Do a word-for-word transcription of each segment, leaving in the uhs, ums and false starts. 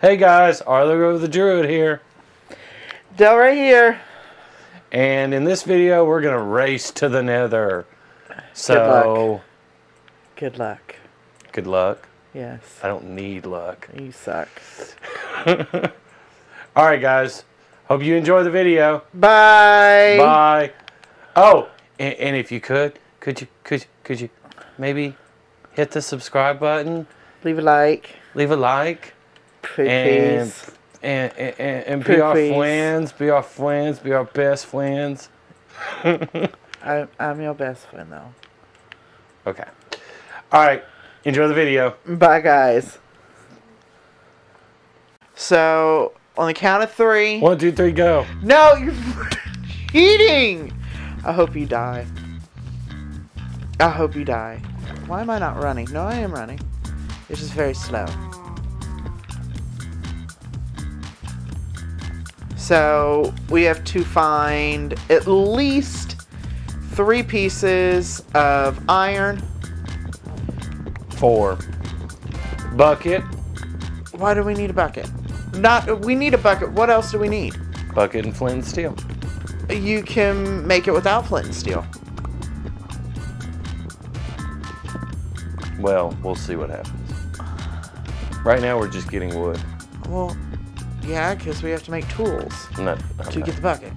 Hey guys, Arlo the Druid here. Del right here. And in this video, we're going to race to the nether. So, good luck. Good luck. Good luck? Yes. I don't need luck. You suck. Alright guys, hope you enjoy the video. Bye. Bye. Oh, and, and if you could, could you, could, could you maybe hit the subscribe button? Leave a like. Leave a like. And, and, and, and, and be our friends, be our friends, be our best friends. I, I'm your best friend, though. Okay. All right. Enjoy the video. Bye, guys. So, on the count of three. One, two, three, go. No, you're cheating. I hope you die. I hope you die. Why am I not running? No, I am running. It's just very slow. So, we have to find at least three pieces of iron. Four. Bucket. Why do we need a bucket? Not, we need a bucket. What else do we need? Bucket and flint and steel. You can make it without flint and steel. Well, we'll see what happens. Right now, we're just getting wood. Well... yeah, because we have to make tools no, to not. get the bucket.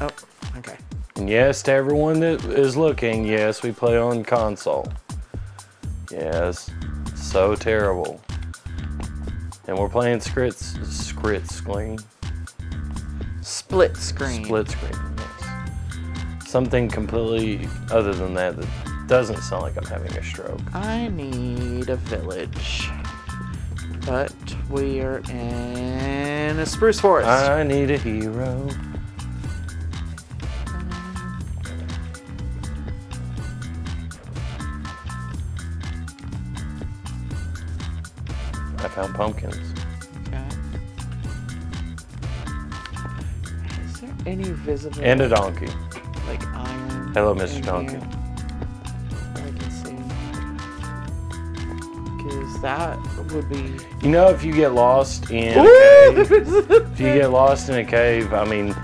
Oh, okay. Yes, to everyone that is looking, yes, we play on console. Yes, so terrible. And we're playing scrits, script screen. Split screen. Split screen, yes. Something completely other than that that doesn't sound like I'm having a stroke. I need a village. But we are in a spruce forest. I need a hero. I found pumpkins. Okay. Is there any visible... and a donkey. Like iron... hello, Mister Donkey. Here? That would be... you know, if you get lost in a cave, if you get lost in a cave, I mean,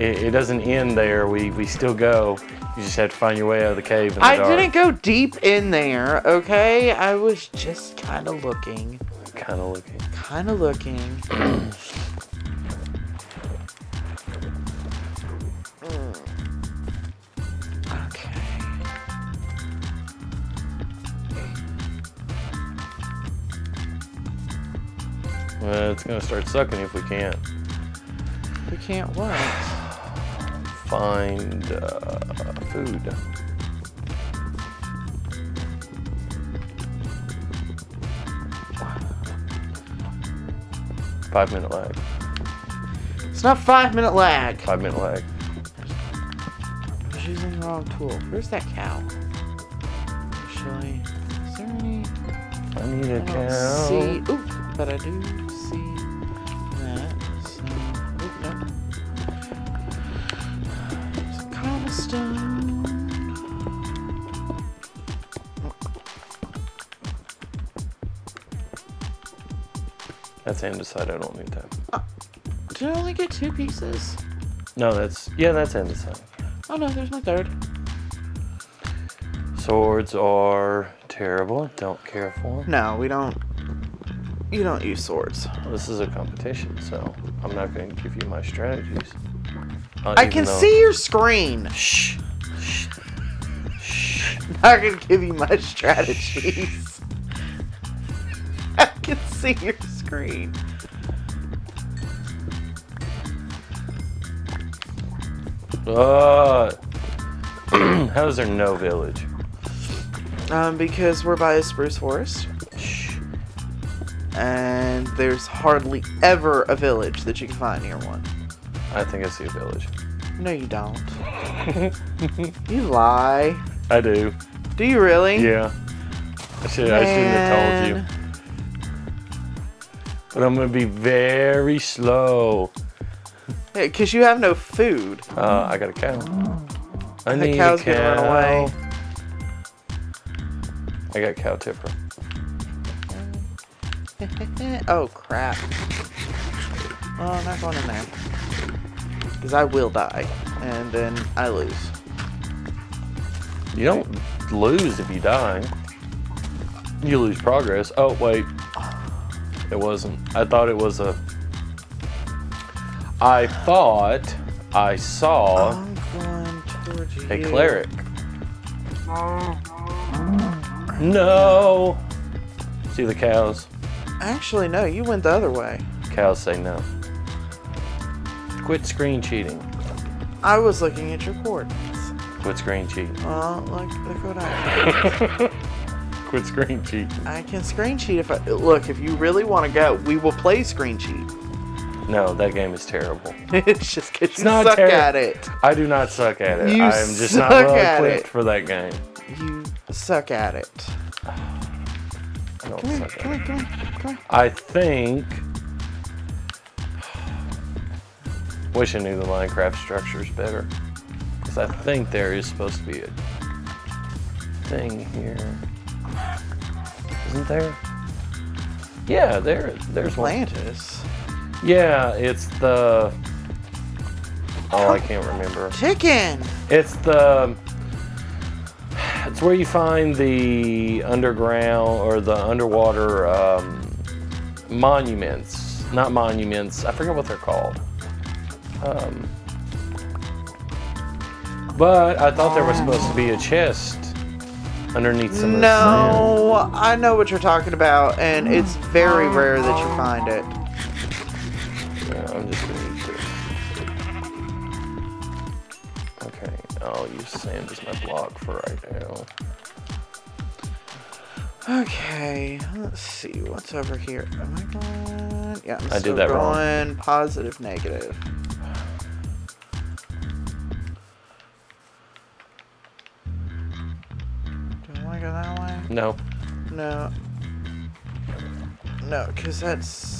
it, it doesn't end there. We we still go. You just have to find your way out of the cave. In the I dark. didn't go deep in there, okay? I was just kind of looking. Kind of looking. Kind of looking. Uh, it's gonna start sucking if we can't. We can't what? Find uh, food. Five minute lag. It's not five minute lag. Five minute lag. I was using the wrong tool. Where's that cow? Actually, is there any? I need a I cow. See, oop, but I do. That's andesite. I don't need that. Uh, did I only get two pieces? No, that's... yeah, that's andesite. Oh no, there's my third. Swords are terrible. Don't care for them. No, we don't... you don't use swords. This is a competition, so I'm not going to give you my strategies. Not I can though... see your screen. Shh. Shh. Shh. I'm not going to give you my strategies. I can see your screen. Green. Uh, how is there no village? Um, because we're by a spruce forest. Shh. And there's hardly ever a village that you can find near one. I think I see a village. No, you don't. You lie. I do. Do you really? Yeah. I should. I shouldn't have told you. But I'm going to be very slow. Because you have no food. Uh, I got a cow. I need a cow. The cow's going to run away. I got cow tipper. Oh, crap. Well, I'm not going in there. Because I will die. And then I lose. You don't lose if you die. You lose progress. Oh, wait. It wasn't. I thought it was a... I thought I saw I'm going towards a you. Cleric. No! See the cows? Actually, no. You went the other way. Cows say no. Quit screen cheating. I was looking at your coordinates. Quit screen cheating. Well, look, look what I did. Quit screen cheating. I can screen cheat if I... Look, if you really want to go, we will play screen cheat. No, that game is terrible. It's just because you suck at it. I do not suck at it. You I am just not well equipped for that game. You suck at it. I don't come suck here, at come it. Come on, come on. I think... Wish I knew the Minecraft structures better. Because I think there is supposed to be a thing here. Isn't there? Yeah, there, there's Atlantis. One. Yeah, it's the... Oh, I can't remember. Chicken! It's the... It's where you find the underground or the underwater um, monuments. Not monuments. I forget what they're called. Um, but I thought there was supposed to be a chest underneath some of the sand. No, I know what you're talking about, and it's very rare that you find it. Yeah, I'm just gonna eat this. Okay, I'll use sand as my block for right now. Okay, let's see what's over here. Am I going? Yeah, I'm still I did that going wrong. Positive, negative. Go that way? No. No. No, because that's...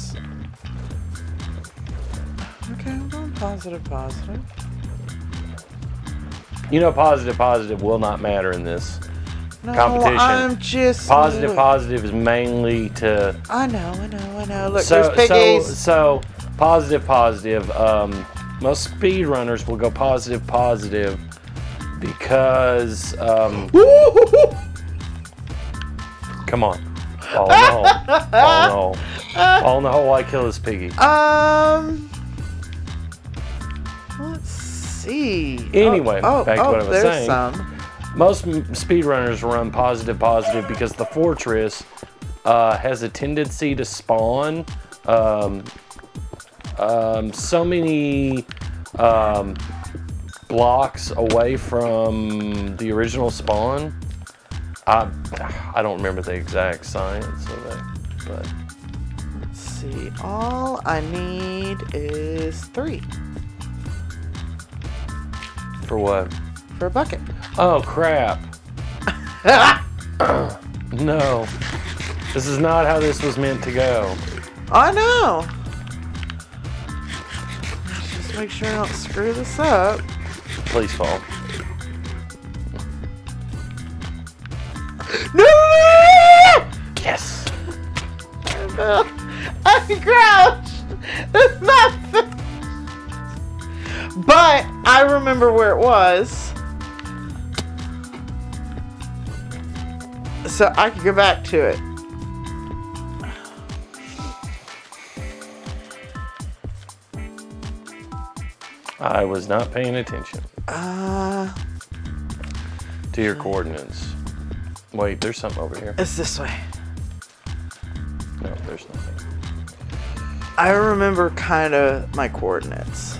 Okay, I'm going positive, positive. You know positive, positive will not matter in this no, competition. I'm just... Positive, look. Positive is mainly to... I know, I know, I know. Look, so, there's piggies. So, so, positive, positive. Um, most speedrunners will go positive, positive because... Um, Come on. Oh no. Oh no. Oh no, I kill this piggy. Um. Let's see. Anyway, oh, back oh, to what oh, I was saying. Some. Most speedrunners run positive, positive because the fortress uh, has a tendency to spawn um, um, so many um, blocks away from the original spawn. I, I don't remember the exact science of it, but... Let's see. All I need is three. For what? For a bucket. Oh, crap. No. This is not how this was meant to go. I know. Let's just make sure I don't screw this up. Please fall. No! Yes! I crouched! That's not fair! But I remember where it was. So I can go back to it. I was not paying attention. Uh, to your coordinates. Wait, there's something over here. It's this way. No, there's nothing. I remember kind of my coordinates.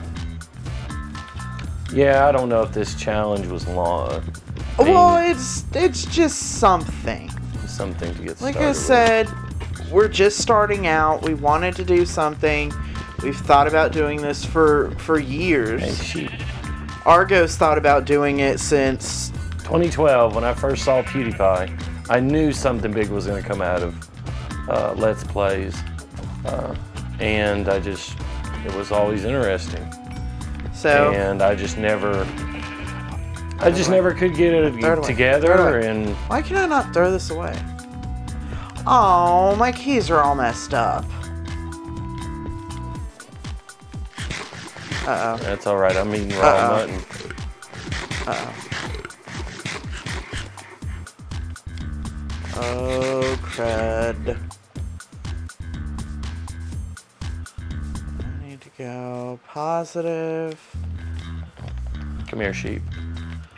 Yeah, I don't know if this challenge was long. Well, it's it's just something. Something to get like started. Like I said, with. We're just starting out. We wanted to do something. We've thought about doing this for, for years. And she... Argo's thought about doing it since... twenty twelve, when I first saw PewDiePie, I knew something big was going to come out of uh, Let's Plays, uh, and I just, it was always interesting. So. And I just never, I just never could get it together. And why can I not throw this away? Oh, my keys are all messed up. Uh-oh. That's alright, I'm eating raw Uh-oh. mutton. Uh-oh. Oh, crud. I need to go positive. Come here, sheep.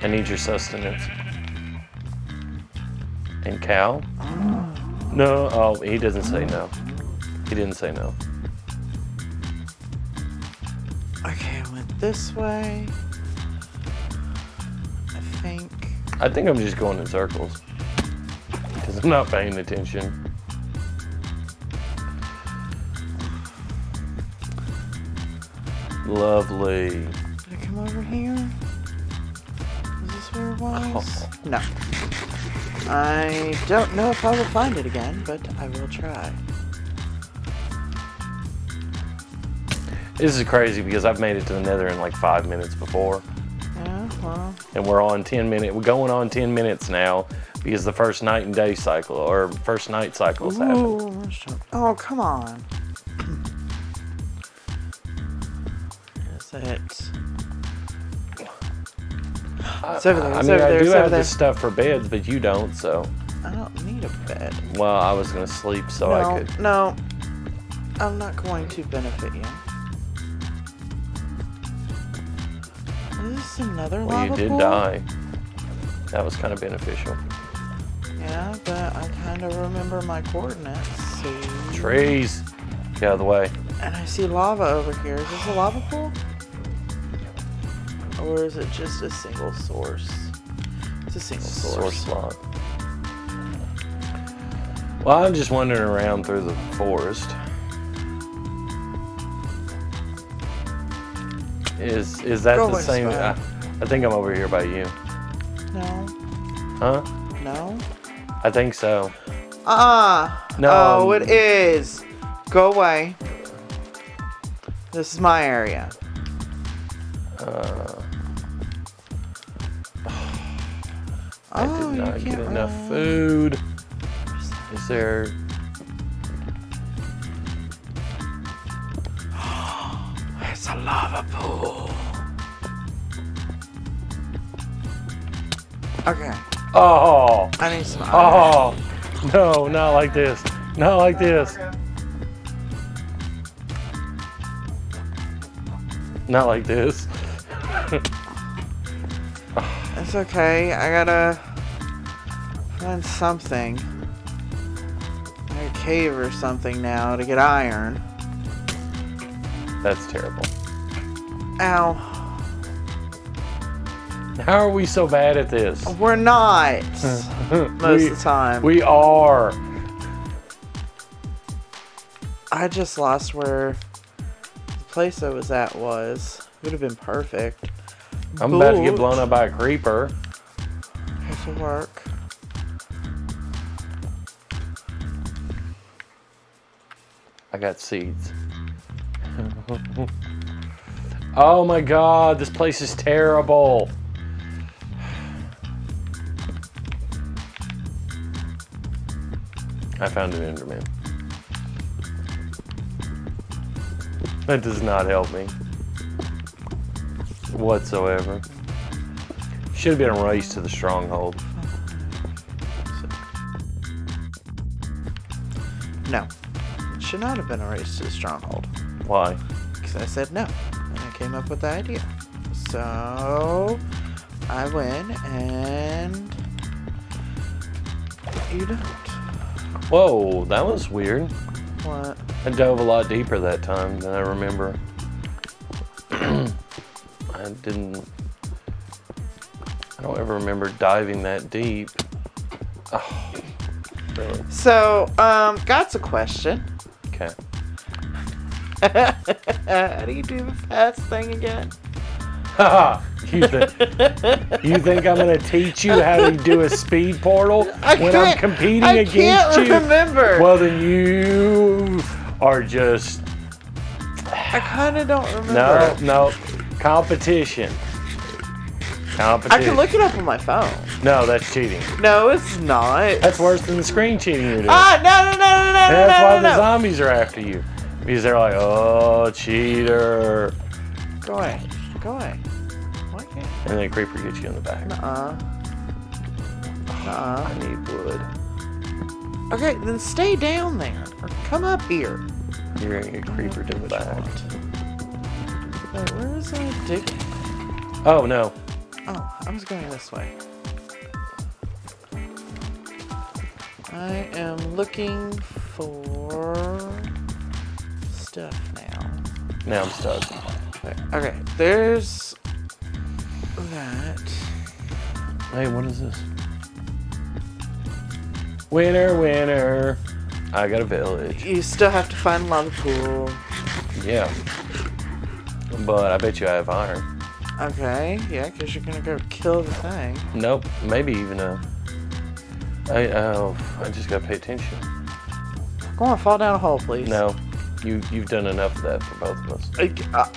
I need your sustenance. And cow? Oh. No, oh, he doesn't say no. He didn't say no. Okay, I went this way. I think. I think I'm just going in circles. Because I'm not paying attention. Lovely. Did I come over here? Is this where it was? Oh. No. I don't know if I will find it again, but I will try. This is crazy because I've made it to the nether in like five minutes before. Yeah, well. And we're on ten minutes. We're going on ten minutes now because the first night and day cycle or first night cycle is happening. Oh, come on. Is it? It's over there. It's I mean, over I there. do it's have this stuff for beds, but you don't, so. I don't need a bed. Well, I was gonna sleep so no, I could. No, I'm not going to benefit you. Is this another well, lava Well, you did pool? die. That was kind of beneficial. Yeah, but I kind of remember my coordinates. So... Trees! Get out of the way. And I see lava over here. Is this a lava pool? Or is it just a single source? It's a single source. Source lava. Well, I'm just wandering around through the forest. Is is that Go the same? I, I think I'm over here by you. No. Huh? No. I think so. Uh-uh. No. Oh, um, it is. Go away. This is my area. Uh, I oh, did not get enough run. food. Is there... It's a lava pool. Okay. Oh. I need some. Oh. No, not like this. Not like this. Not like this. It's okay. I gotta find something. Like a cave or something now to get iron. That's terrible. Ow. How are we so bad at this? We're not. Most we, of the time. We are. I just lost where the place I was at was. Would have been perfect. I'm but about to get blown up by a creeper. This will work. I got seeds. Oh my god, this place is terrible. I found an Enderman. That does not help me whatsoever. Should have been a race to the stronghold. No, it should not have been a race to the stronghold. Why? Because I said no, and I came up with the idea. So I win, and you don't. Whoa, that was weird. What? I dove a lot deeper that time than I remember. I didn't. I don't ever remember diving that deep. Oh, really? So, um, that's a question. Okay. How do you do the fast thing again? Haha! You, th you think I'm gonna teach you how to do a speed portal I when I'm competing I against can't you? Remember. Well, then you are just. I kind of don't remember. No, no, competition. Competition. I can look it up on my phone. No, that's cheating. No, it's not. That's worse than the screen cheating you're doing. Ah, no, no, no, no, no, no, that's why no, no, the zombies are after you. Because they're like, oh, cheater. Go away. Go away. Why can't you? And then creeper gets you in the back. Nuh-uh. Nuh-uh. I need wood. Okay, then stay down there. Or come up here. You're going to get creeper to the back. Wait, where is that dick? Oh, no. Oh, I'm just going this way. I am looking for stuff now. Now I'm stuck. Okay, there's that. Hey, what is this? Winner, winner. I got a village. You still have to find lava pool. Yeah. But I bet you I have iron. Okay, yeah, because you're gonna go kill the thing. Nope, maybe even a. I oh, I just gotta pay attention. Go on, fall down a hole, please. No, you you've done enough of that for both of us. I, I,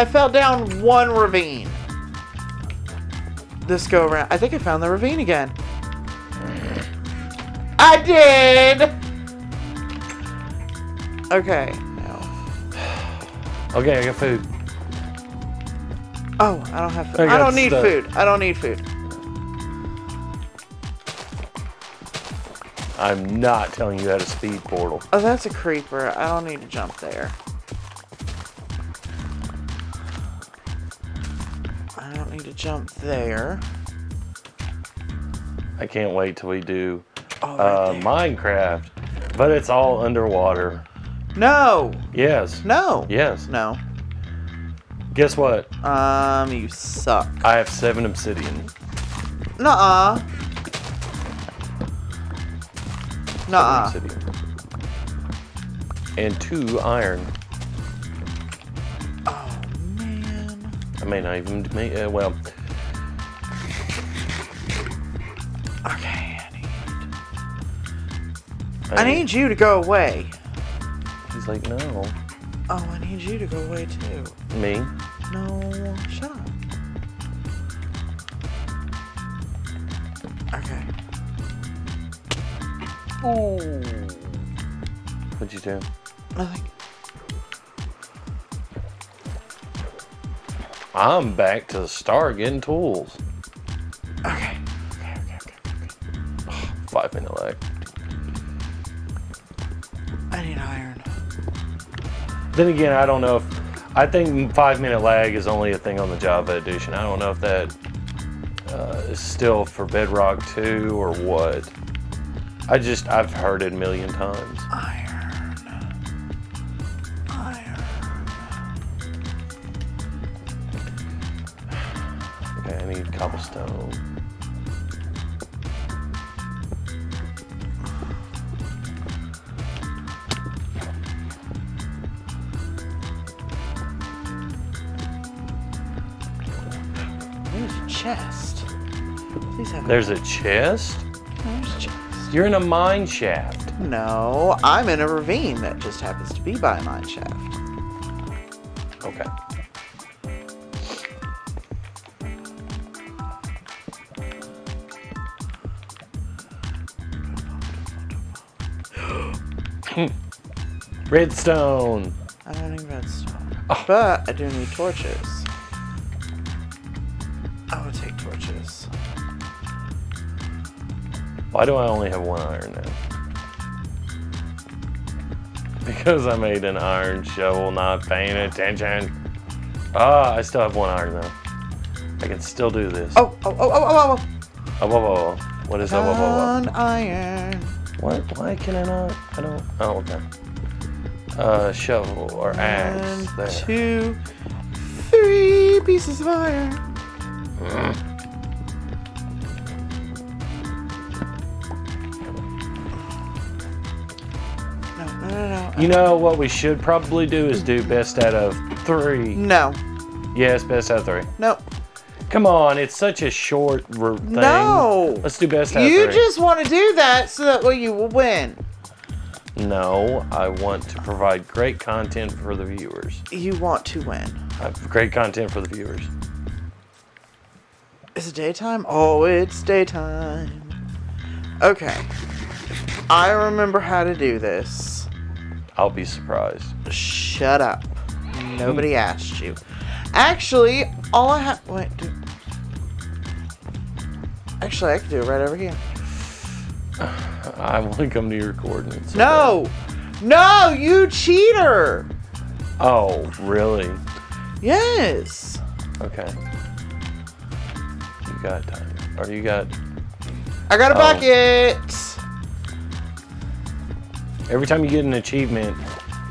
I fell down one ravine. This go around, I think I found the ravine again. I did. Okay, now. Okay, I got food. Oh, I don't have food. I, I don't need stuck. food. I don't need food. I'm not telling you how to speed portal. Oh, that's a creeper. I don't need to jump there. I don't need to jump there. I can't wait till we do oh, uh, right Minecraft, but it's all underwater. No. Yes. No. Yes. No. Guess what? Um, you suck. I have seven obsidian. Nuh-uh. Nuh-uh. Seven obsidian. And two iron. Oh, man. I may not even make uh, well. Okay, I need... I need... I need you to go away. He's like, no. Oh, I need you to go away, too. Me? No. Shut up. Okay. Oh. What'd you do? Nothing. I'm back to the start getting tools. Okay. Okay, okay, okay, okay. Oh, five minute lag. I need iron. Then again, I don't know if, I think five minute lag is only a thing on the Java edition. I don't know if that uh, is still for Bedrock two or what. I just, I've heard it a million times. Iron. Iron. Okay, I need cobblestone. Chest. Please have There's a chest? There's a chest. You're in a mine shaft. No, I'm in a ravine that just happens to be by a mine shaft. Okay. Redstone. I don't need redstone. Oh. But I do need torches. I would take torches. Why do I only have one iron now? Because I made an iron shovel, not paying attention. Ah, I still have one iron though. I can still do this. Oh, oh, oh, oh, oh, oh. Oh, whoa, whoa, whoa. What is that? Whoa, whoa, whoa. iron. What? Why can I not? I don't. Oh, okay. Uh, shovel or axe. One, there. two, three pieces of iron. No, no, no, no. You know what we should probably do is do best out of three. No. Yes, best out of three. No. Come on, it's such a short thing. No. Let's do best out you of three. You just want to do that so that way you will win. No, I want to provide great content for the viewers. You want to win. I have great content for the viewers. Is it daytime? Oh, it's daytime. Okay. I remember how to do this. I'll be surprised. Shut up. Nobody asked you. Actually, all I have... Wait, do... Actually, I can do it right over here. I want to come to your coordinates. No! Bad. No, you cheater! Oh, really? Yes. Okay. You got time. Or you got... I got a oh. bucket! Every time you get an achievement,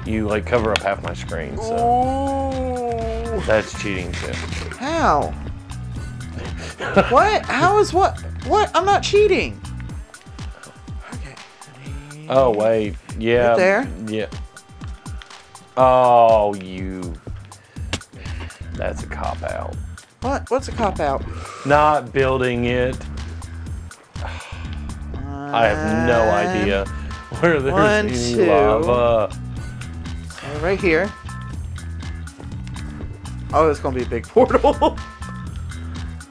you, like, cover up half my screen, so... Ooh. That's cheating, too. How? What? How is what? What? I'm not cheating. Okay. Oh, wait. Yeah. Right there? Yeah. Oh, you... That's a cop-out. What? What's a cop-out? Not building it. One, I have no idea where there's one, any two. lava. Right here. Oh, it's going to be a big portal.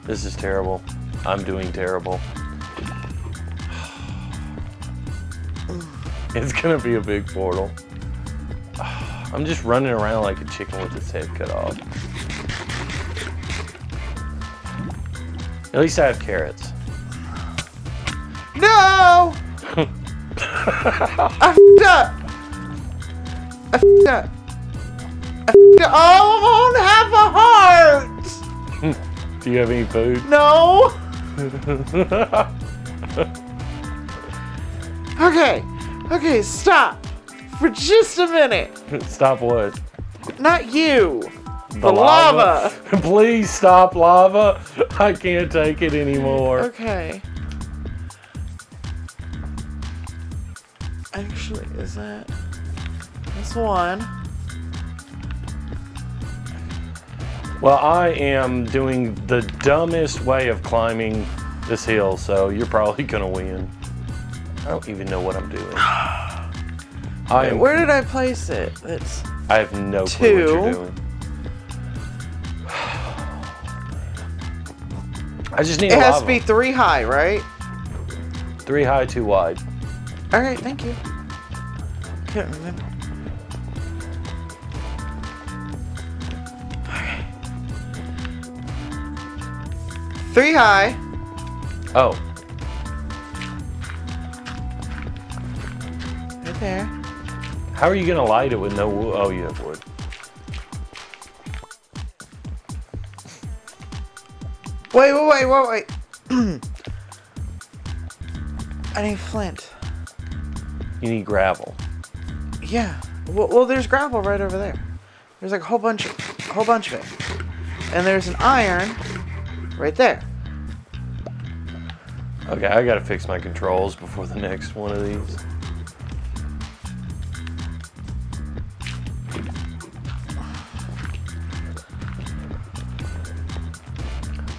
This is terrible. I'm doing terrible. It's going to be a big portal. I'm just running around like a chicken with its head cut off. At least I have carrots. No! I f***ed up! I f***ed up! I f***ed up! Oh, I won't have a heart! Do you have any food? No! Okay. Okay, stop. For just a minute. Stop what? Not you. The, the lava. lava. Please stop, lava. I can't take it anymore. Okay. Actually, is that... That's one. Well, I am doing the dumbest way of climbing this hill, so you're probably going to win. I don't even know what I'm doing. I am... Where did I place it? It's I have no two. clue what you're doing. I just need It has lava. to be three high, right? Three high, two wide. All right, thank you. Can't remember. Okay. Three high. Oh. Right there. How are you gonna light it with no wood? Oh, you have wood. Wait, wait, wait, wait, wait. I need flint. You need gravel. Yeah. Well, well, there's gravel right over there. There's like a whole bunch, of, a whole bunch of it. And there's an iron right there. Okay, I gotta fix my controls before the next one of these.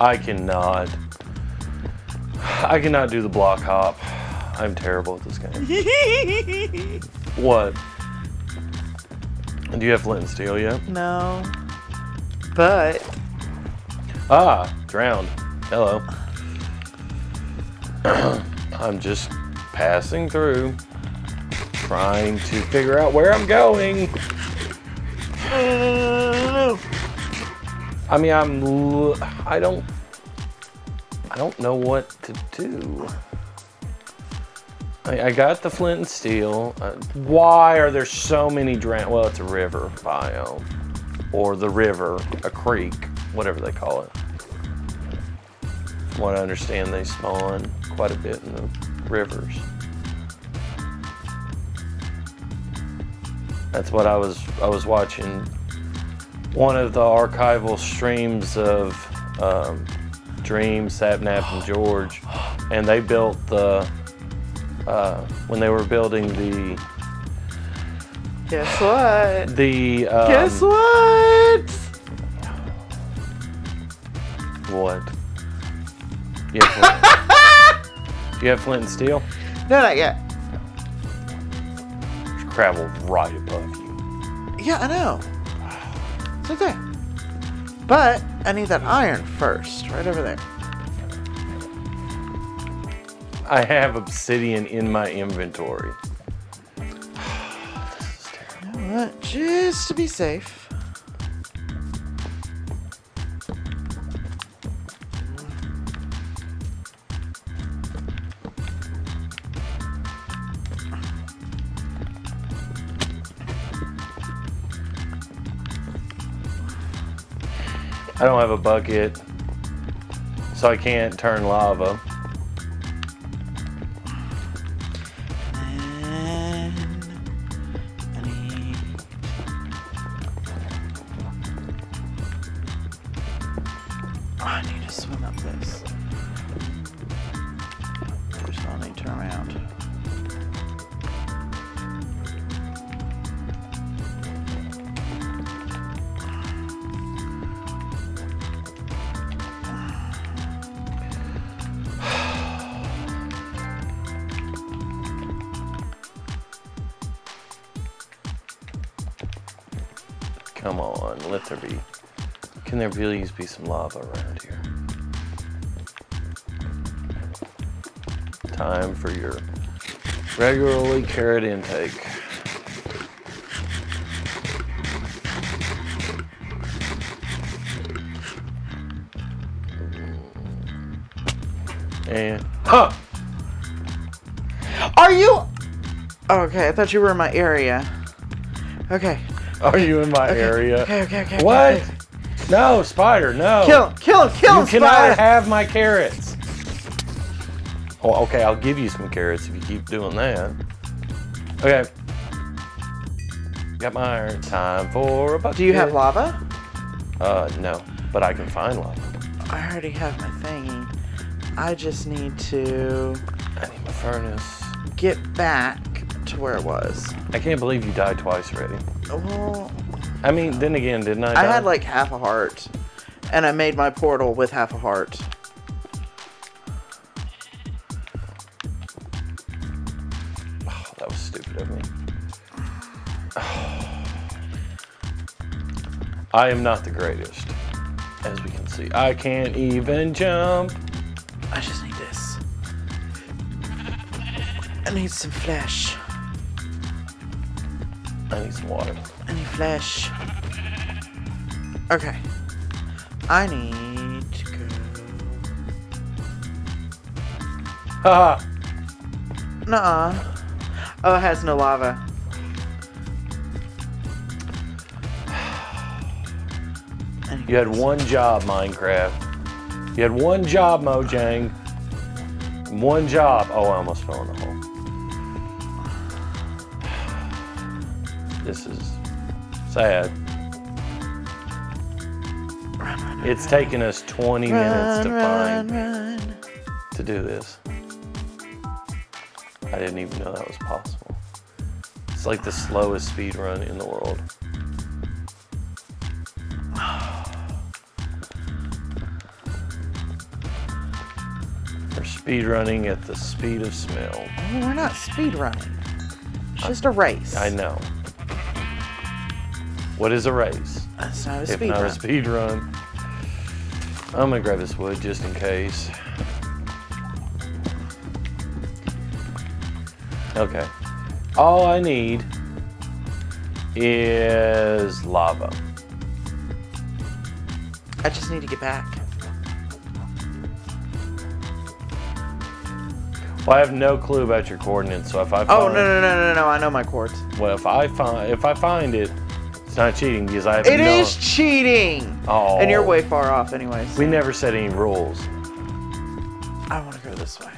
I cannot. I cannot do the block hop. I'm terrible at this game. What? Do you have flint and steel yet? No. But. Ah, drowned. Hello. I'm just passing through, trying to figure out where I'm going. Uh, I mean, I'm. L I don't. I don't know what to do. I, I got the flint and steel. Uh, why are there so many drown? Well, it's a river biome. Or the river, a creek, whatever they call it. From what I understand, they spawn quite a bit in the rivers. That's what I was, I was watching one of the archival streams of um, Dream, Sapnap, and George, and they built the... Uh, when they were building the... Guess what? The... Um, Guess what? What? You have flint, you have flint and steel? No, not yet. There's gravel right above you. Yeah, I know. It's okay. But I need that iron first, right over there. I have obsidian in my inventory. This is terrible. You know what? Just to be safe. I don't have a bucket, so I can't turn lava. Come on, let there be. Can there really be some lava around here? Time for your regularly carrot intake. And, huh! Are you? Okay, I thought you were in my area. Okay. Are you in my okay, area? Okay, okay, okay. What? Okay. No, spider, no. Kill him, kill him, kill him, spider. You cannot have my carrots. Oh, okay, I'll give you some carrots if you keep doing that. Okay. Got my iron. Time for a bucket. Do you have lava? Uh, no, but I can find lava. I already have my thingy. I just need to... I need my furnace. Get back to where it was. I can't believe you died twice already. Well, I mean, then again, didn't I? I die? had like half a heart, and I made my portal with half a heart. Oh, that was stupid of me. Oh. I am not the greatest, as we can see. I can't even jump. I just need this. I need some flesh. I need some water. I need flesh. Okay. I need to go. Haha. Nuh-uh. Oh, it has no lava. You had one job, Minecraft. You had one job, Mojang. One job. Oh, I almost fell in the hole. This is sad. Run, run, it's run, taken us twenty run, minutes to run, find run. to do this. I didn't even know that was possible. It's like the slowest speed run in the world. We're speed running at the speed of smell. I mean, we're not speed running. It's just a race. I know. What is a race? That's not a speed run. If not a speed run. I'm gonna grab this wood just in case. Okay. All I need is lava. I just need to get back. Well, I have no clue about your coordinates, so if I find oh no no no no no I know my coords. Well, if I find if I find it. It's not cheating because I have It no... is cheating! Oh. And you're way far off anyways. So. We never set any rules. I want to go this way.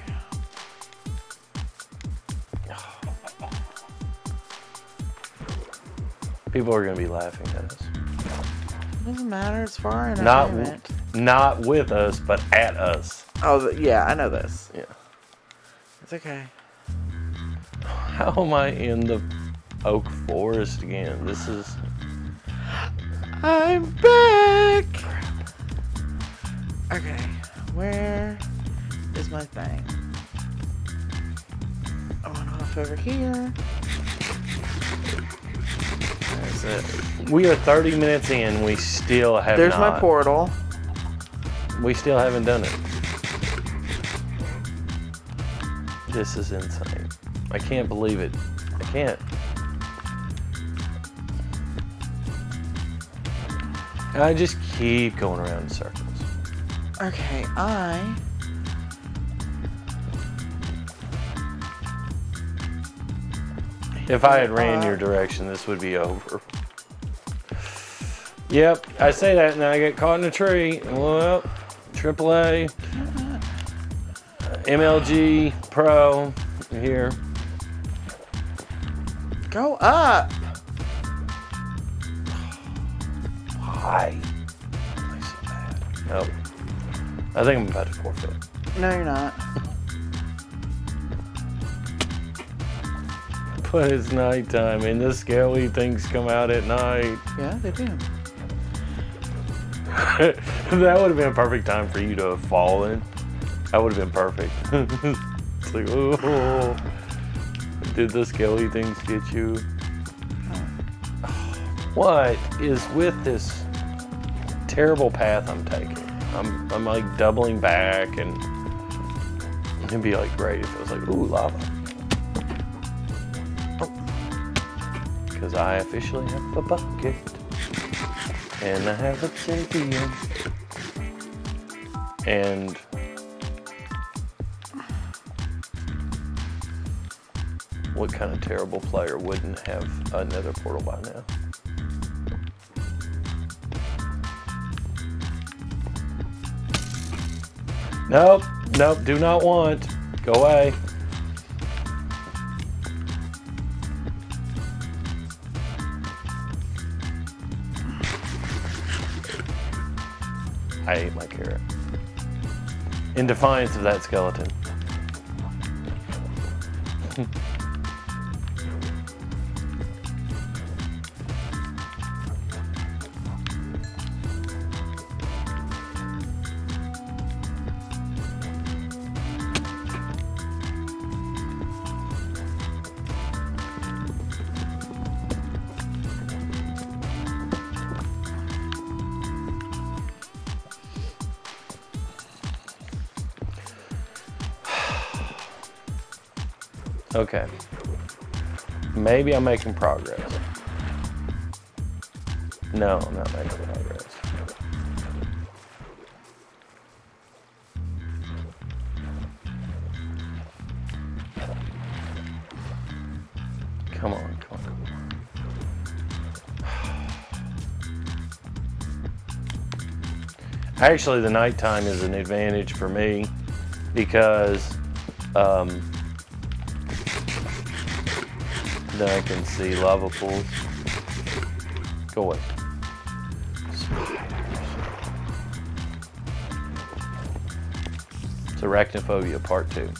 People are going to be laughing at us. It doesn't matter. It's far enough. Not, w not with us, but at us. Oh, yeah. I know this. Yeah. It's okay. How am I in the oak forest again? This is... I'm back! Crap. Okay, where is my thing? I went off over here. That's it. We are thirty minutes in, we still have There's not. my portal. We still haven't done it. This is insane. I can't believe it. I can't. And I just keep going around in circles. Okay, I... If I had ran uh, your direction, this would be over. Yep, I say that and I get caught in a tree. Well, triple A, M L G Pro here. Go up. Why? Am I so bad? Nope. I think I'm about to forfeit. No, you're not. But it's nighttime, and the scaly things come out at night. Yeah, they do. That would have been a perfect time for you to have fallen. That would have been perfect. It's like, oh, did the scaly things get you? What is with this terrible path I'm taking? I'm, I'm like doubling back, and it'd be like great if it was like, ooh, lava. Because I officially have a bucket, and I have a champion, and what kind of terrible player wouldn't have another portal by now? Nope, nope, do not want, go away. I ate my carrot. In defiance of that skeleton. Okay, maybe I'm making progress. No, I'm not making progress. Come on, come on, come on. Actually, the nighttime is an advantage for me because um, then I can see lava pools. Go away. It's Arachnophobia Part two.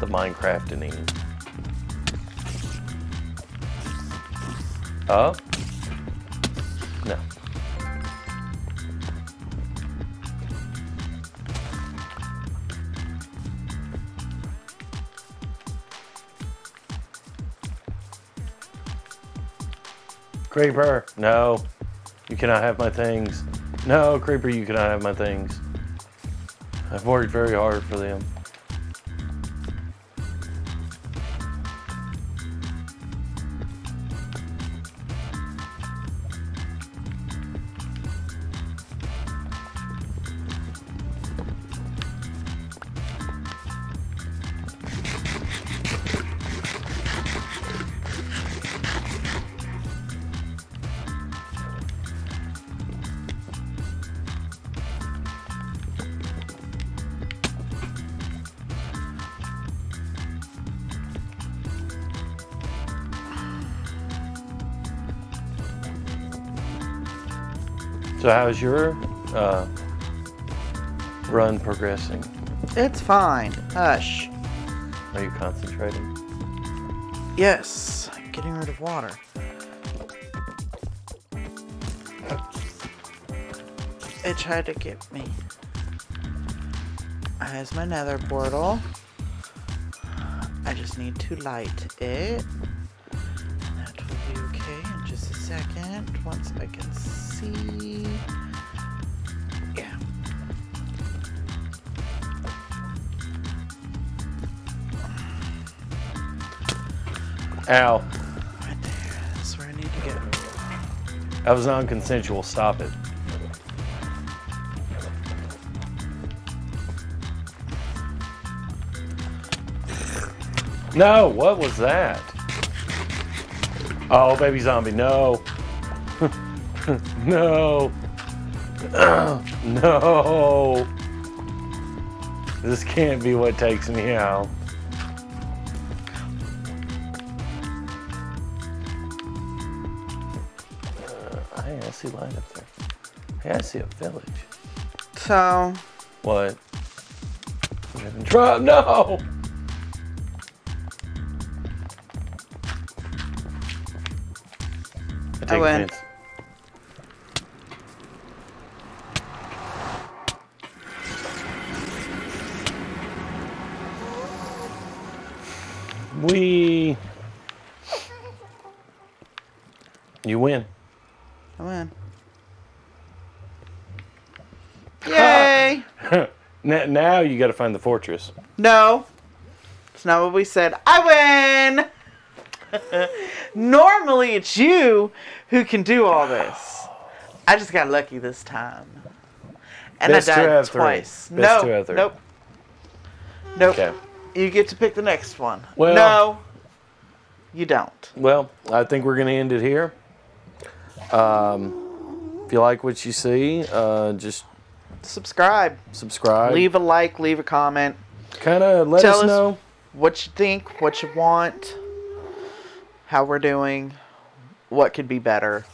The Minecraft and Eden. Oh? No. Creeper, no, you cannot have my things. No, Creeper, you cannot have my things. I've worked very hard for them. So how's your uh, run progressing? It's fine. Hush. Are you concentrating? Yes. I'm getting rid of water. It tried to get me. There's my nether portal. I just need to light it. That will be okay in just a second. Once I can see. Yeah. Ow. Right there. That's where I need to get it. That was non-consensual. Stop it. No! What was that? Oh, baby zombie, no. No. No. This can't be what takes me out. Uh, hey, I see light up there. Hey, I see a village. So? What? I'm having trouble. No! I win. We. You win. I win. Yay! Ah. Now you got to find the fortress. No, it's not what we said. I win. Normally it's you who can do all this. I just got lucky this time. And best I died two out of twice. Three. Best no, two out of three. Nope. Nope. Okay. You get to pick the next one. Well, no, you don't. Well, I think we're going to end it here. Um, if you like what you see, uh, just subscribe. Subscribe. Leave a like, leave a comment. Kind of let Tell us know us what you think, what you want. How we're doing, what could be better.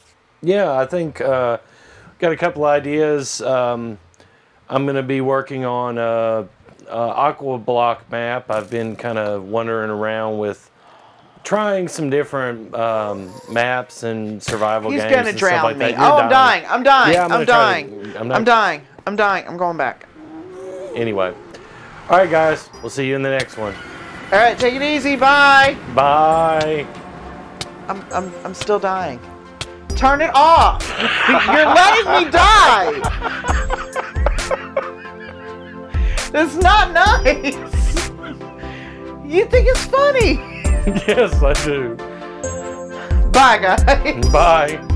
Yeah, I think uh, got a couple ideas. Um, I'm going to be working on a, a aqua block map. I've been kind of wandering around with trying some different um, maps and survival He's games gonna and stuff like that. He's going to drown me. Oh, I'm dying. I'm dying. Yeah, I'm, I'm dying. To, I'm, not... I'm dying. I'm dying. I'm going back. Anyway. All right, guys. We'll see you in the next one. All right. Take it easy. Bye. Bye. I'm, I'm, I'm still dying. Turn it off! You're letting me die! That's not nice! You think it's funny! Yes, I do. Bye, guys. Bye.